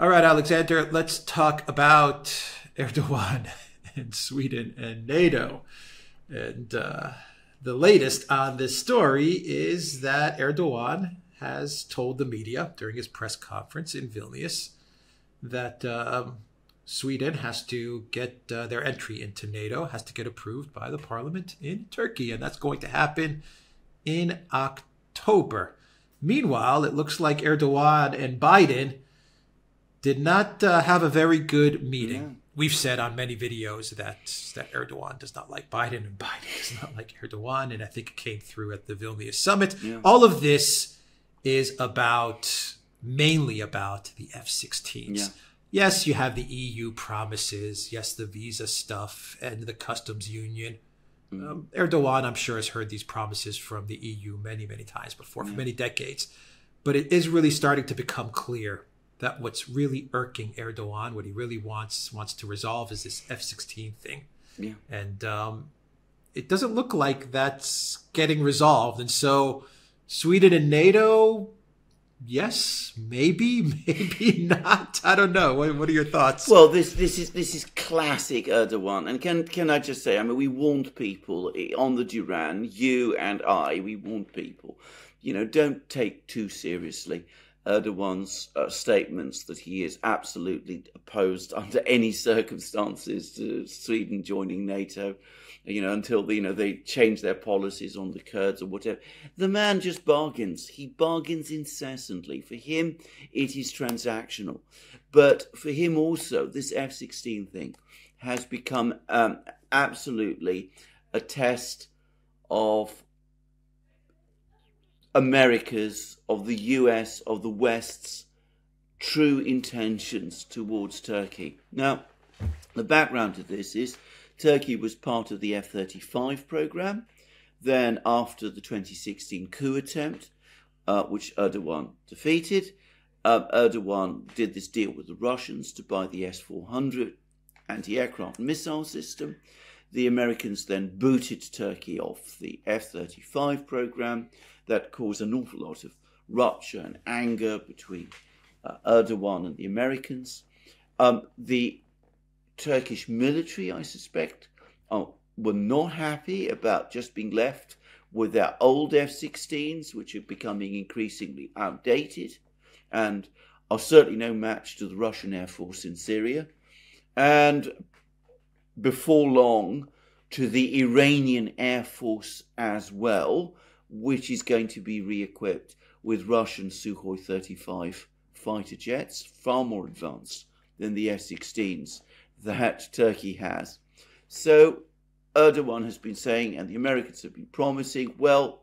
All right, Alexander, let's talk about Erdogan and Sweden and NATO. And the latest on this story is that Erdogan has told the media during his press conference in Vilnius that Sweden has to get their entry into NATO, has to get approved by the parliament in Turkey. And that's going to happen in October. Meanwhile, it looks like Erdogan and Biden did not have a very good meeting. Yeah. We've said on many videos that Erdogan does not like Biden and Biden does not like Erdogan. And I think it came through at the Vilnius summit. Yeah. All of this is mainly about the F-16s. Yeah. Yes, you have the EU promises. Yes, the visa stuff and the customs union. Erdogan, I'm sure, has heard these promises from the EU many, many times before, for many decades. But it is really starting to become clear that what's really irking Erdogan, what he really wants to resolve, is this F-16 thing. Yeah. And it doesn't look like that's getting resolved. And so Sweden and NATO... Yes, maybe not. I don't know. What are your thoughts? Well, this is classic Erdogan. And can I just say, I mean, we warned people on the Duran, you and I, we warned people, you know, don't take too seriously Erdogan's statements that he is absolutely opposed under any circumstances to Sweden joining NATO, you know, until they change their policies on the Kurds or whatever. The man just bargains. He bargains incessantly. For him, it is transactional. But for him also, this F-16 thing has become absolutely a test of America's, of the US, of the West's true intentions towards Turkey. Now, the background to this is Turkey was part of the F-35 program. Then after the 2016 coup attempt, which Erdogan defeated, Erdogan did this deal with the Russians to buy the S-400 anti-aircraft missile system. The Americans then booted Turkey off the F-35 program. That caused an awful lot of rupture and anger between Erdogan and the Americans. The Turkish military, I suspect, were not happy about just being left with their old F-16s, which are becoming increasingly outdated and are certainly no match to the Russian Air Force in Syria. And before long, to the Iranian Air Force as well, which is going to be re-equipped with Russian Sukhoi-35 fighter jets, far more advanced than the F-16s that Turkey has. So Erdogan has been saying, and the Americans have been promising, well,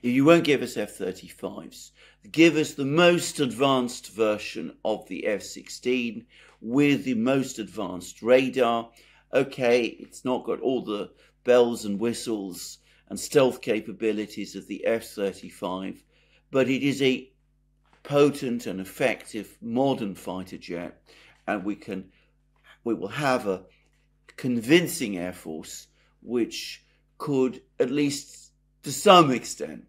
if you won't give us F-35s, give us the most advanced version of the F-16 with the most advanced radar. Okay, it's not got all the bells and whistles and stealth capabilities of the F-35, but it is a potent and effective modern fighter jet, and we will have a convincing air force which could, at least to some extent,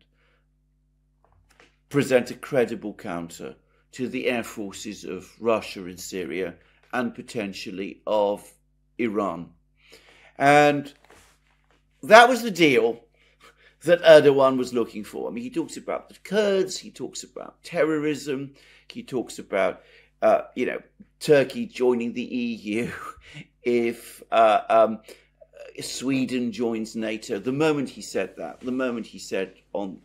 present a credible counter to the air forces of Russia and Syria and potentially of Iran. And that was the deal that Erdogan was looking for. I mean, he talks about the Kurds, he talks about terrorism, he talks about, Turkey joining the EU if Sweden joins NATO. The moment he said that, the moment he said on,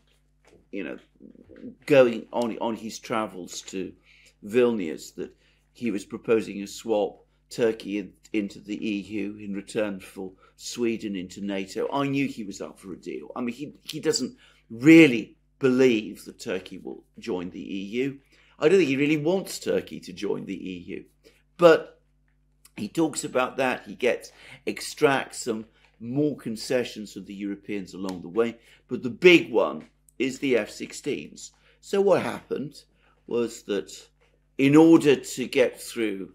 going on his travels to Vilnius that he was proposing a swap, Turkey into the EU in return for Sweden into NATO. I knew he was up for a deal. I mean, he doesn't really believe that Turkey will join the EU. I don't think he really wants Turkey to join the EU. But he talks about that. He extracts some more concessions from the Europeans along the way. But the big one is the F-16s. So what happened was that in order to get through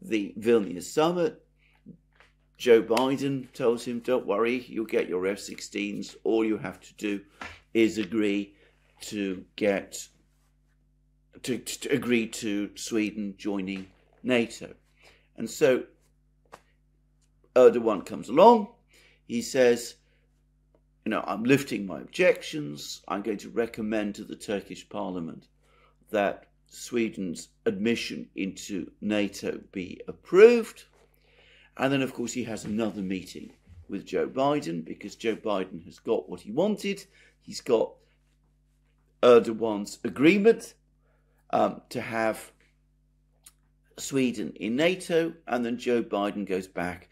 the Vilnius summit, Joe Biden tells him, don't worry, you'll get your F-16s. All you have to do is agree to get to agree to Sweden joining NATO. And so Erdogan comes along. He says, you know, I'm lifting my objections. I'm going to recommend to the Turkish parliament that Sweden's admission into NATO be approved. And then, of course, he has another meeting with Joe Biden, because Joe Biden has got what he wanted. He's got Erdogan's agreement to have Sweden in NATO, and then Joe Biden goes back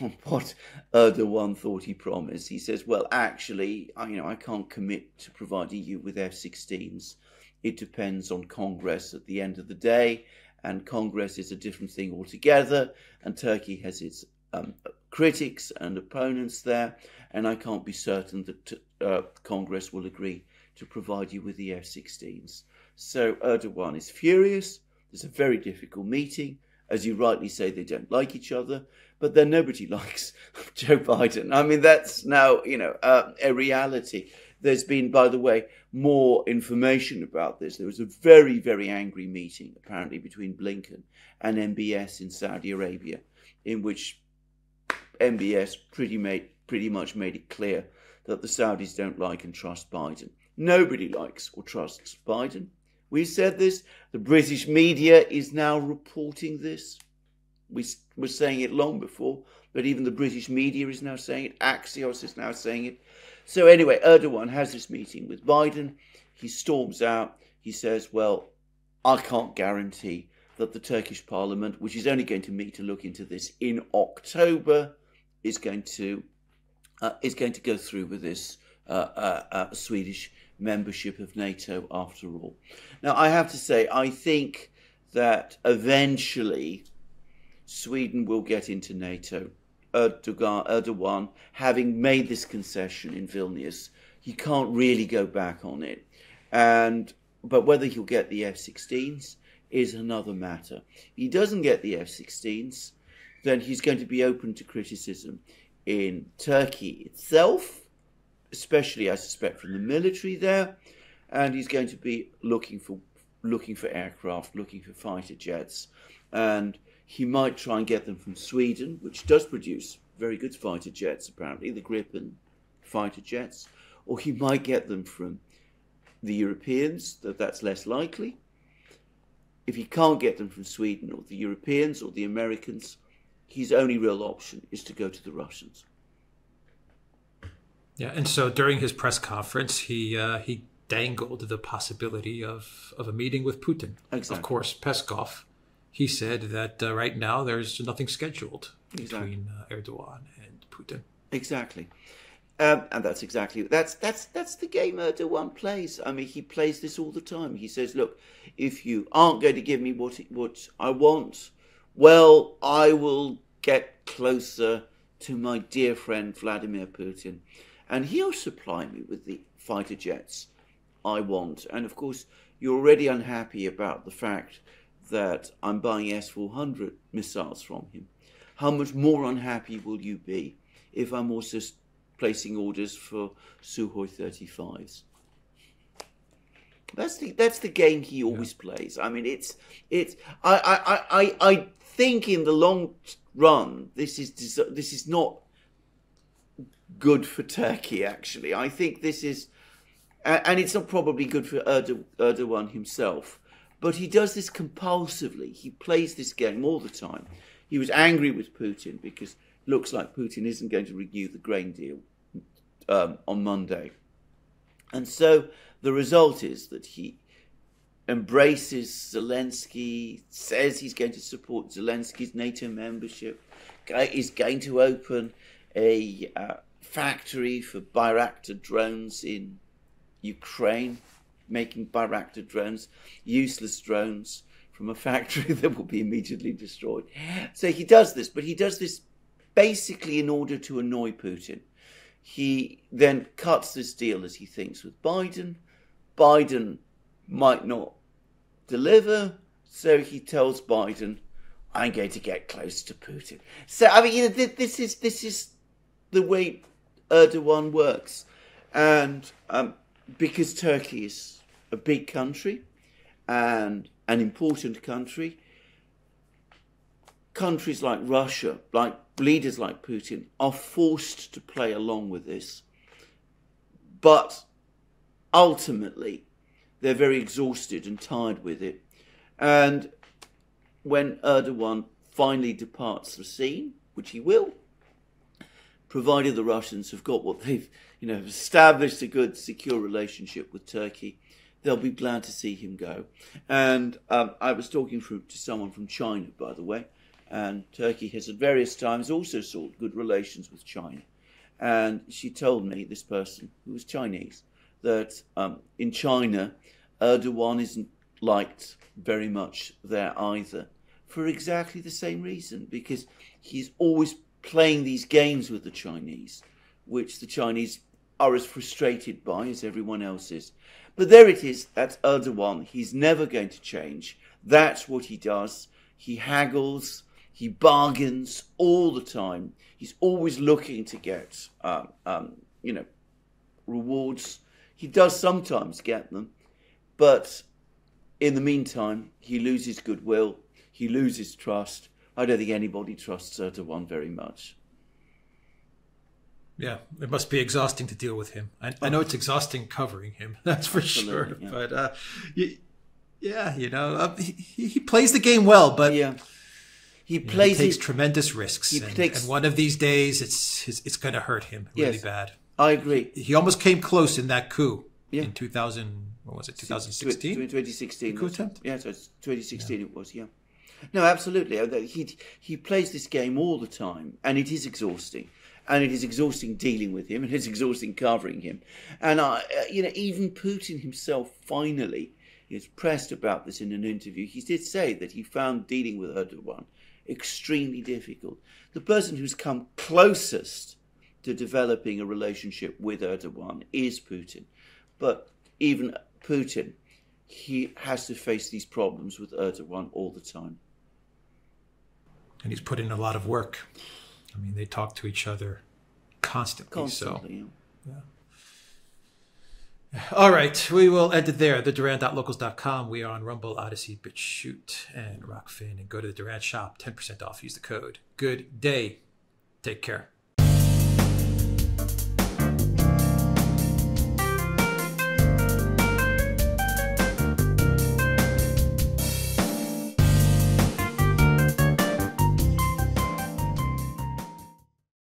on what Erdogan thought he promised. He says, well, actually, I can't commit to providing you with F-16s. It depends on Congress at the end of the day, and Congress is a different thing altogether, and Turkey has its critics and opponents there, and I can't be certain that Congress will agree to provide you with the F-16s. So Erdogan is furious. It's a very difficult meeting. As you rightly say, they don't like each other, but then nobody likes Joe Biden. I mean, that's now, a reality. There's been, by the way, more information about this. There was a very, very angry meeting, apparently, between Blinken and MBS in Saudi Arabia, in which MBS pretty much made it clear that the Saudis don't like and trust Biden. Nobody likes or trusts Biden. We said this. The British media is now reporting this. We were saying it long before, but even the British media is now saying it. Axios is now saying it. So anyway, Erdogan has this meeting with Biden. He storms out. He says, well, I can't guarantee that the Turkish parliament, which is only going to meet to look into this in October, is going to go through with this Swedish membership of NATO after all. Now, I have to say, I think that eventually Sweden will get into NATO. Erdogan, having made this concession in Vilnius, he can't really go back on it. But whether he'll get the F-16s is another matter. If he doesn't get the F-16s, then he's going to be open to criticism in Turkey itself, especially, I suspect, from the military there, and he's going to be looking for aircraft, looking for fighter jets, and he might try and get them from Sweden, which does produce very good fighter jets, apparently, the Gripen fighter jets, or he might get them from the Europeans, though that's less likely. If he can't get them from Sweden or the Europeans or the Americans, his only real option is to go to the Russians. Yeah, and so during his press conference, he dangled the possibility of a meeting with Putin. Exactly. Of course, Peskov, he said that right now there's nothing scheduled between Erdogan and Putin. Exactly, and that's the game Erdogan plays. I mean, he plays this all the time. He says, "Look, if you aren't going to give me what I want, well, I will get closer to my dear friend Vladimir Putin, and he'll supply me with the fighter jets I want." And of course, you're already unhappy about the fact that I'm buying S-400 missiles from him. How much more unhappy will you be if I'm also placing orders for Sukhoi-35s? That's the game he always plays. I mean, I think in the long run, this is not good for Turkey, actually. I think this is, and it's not probably good for Erdogan himself, but he does this compulsively. He plays this game all the time. He was angry with Putin because it looks like Putin isn't going to renew the grain deal on Monday. And so the result is that he embraces Zelensky, says he's going to support Zelensky's NATO membership, is going to open a factory for Bayraktar drones in Ukraine, making Bayraktar drones, useless drones, from a factory that will be immediately destroyed. So he does this, but he does this basically in order to annoy Putin. He then cuts this deal, as he thinks, with Biden. Biden might not deliver, so he tells Biden, I'm going to get close to Putin. So, I mean, this is the way Erdogan works. And because Turkey is a big country and an important country. Countries like Russia, like leaders like Putin, are forced to play along with this. But ultimately, they're very exhausted and tired with it. And when Erdogan finally departs the scene, which he will, provided the Russians have got what they've, established a good, secure relationship with Turkey, they'll be glad to see him go. And I was talking to someone from China, by the way, and Turkey has at various times also sought good relations with China. And she told me, this person who was Chinese, that in China, Erdogan isn't liked very much there either, for exactly the same reason, because he's always playing these games with the Chinese, which the Chinese are as frustrated by as everyone else is. But there it is, that's Erdogan. He's never going to change. That's what he does. He haggles, he bargains all the time. He's always looking to get, rewards. He does sometimes get them, but in the meantime, he loses goodwill, he loses trust. I don't think anybody trusts Erdogan very much. Yeah, it must be exhausting to deal with him. I know it's exhausting covering him, that's for sure. Yeah. But he plays the game well, but yeah, he takes tremendous risks. And one of these days, it's going to hurt him really bad. I agree. He almost came close in that coup in 2016? 2016. The coup attempt? Yeah, so 2016 it was, yeah. No, absolutely. He plays this game all the time, and it is exhausting. And it is exhausting dealing with him, and it's exhausting covering him. And, even Putin himself finally is pressed about this in an interview. He did say that he found dealing with Erdogan extremely difficult. The person who's come closest to developing a relationship with Erdogan is Putin. But even Putin, he has to face these problems with Erdogan all the time. And he's put in a lot of work. I mean, they talk to each other constantly. So, yeah. All right, we will end it there. TheDuran.locals.com. We are on Rumble, Odyssey, BitChute, and Rockfin. And go to the Duran shop, 10% off. Use the code. Good day. Take care.